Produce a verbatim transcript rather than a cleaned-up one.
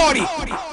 party.